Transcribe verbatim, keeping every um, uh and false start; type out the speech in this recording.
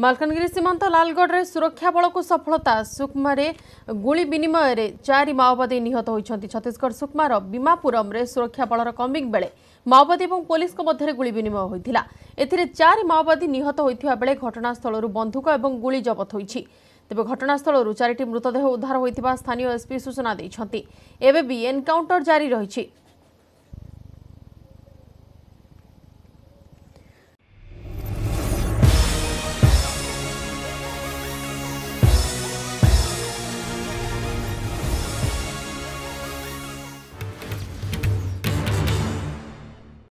मालकानगिरी सीमांत लालगढ़ रे सुरक्षा बल को सफलता सुकमा रे गोली विनिमय रे चारि माओवादी निहत होइछन्ति। छत्तीसगढ़ सुकमार बीमापुरम रे सुरक्षा बलर कम्बिंग बेले माओवादी एवं पुलिस को मध्य गोली विनिमय होइथिला। एथिरे चारि माओवादी निहत होइथिबा बेले घटनास्थलरु बंदूक एवं गोली जब्त होइछि। तेबे घटनास्थलरु चारिटी मृतदेह उद्धार होइथिबा स्थानीय एसपी सूचना दैछन्ति। एबे बी एनकाउंटर जारी रहिछि।